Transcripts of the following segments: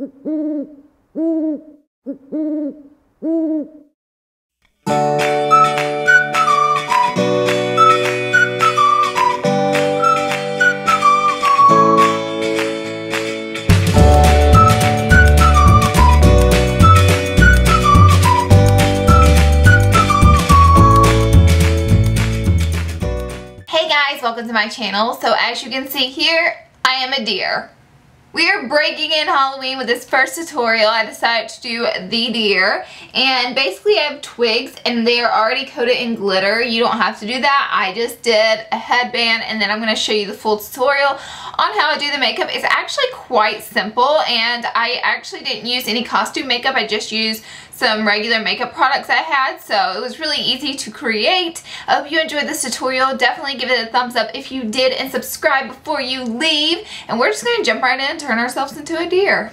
Welcome to my channel. So as you can see here, I am a deer. We are breaking in Halloween with this first tutorial. I decided to do the deer, and basically I have twigs and they are already coated in glitter. You don't have to do that. I just did a headband, and then I'm going to show you the full tutorial on how I do the makeup. It's actually quite simple, and I actually didn't use any costume makeup. I just used some regular makeup products I had, so it was really easy to create. I hope you enjoyed this tutorial. Definitely give it a thumbs up if you did, and subscribe before you leave. And we're just going to jump right in and turn ourselves into a deer.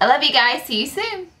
I love you guys. See you soon.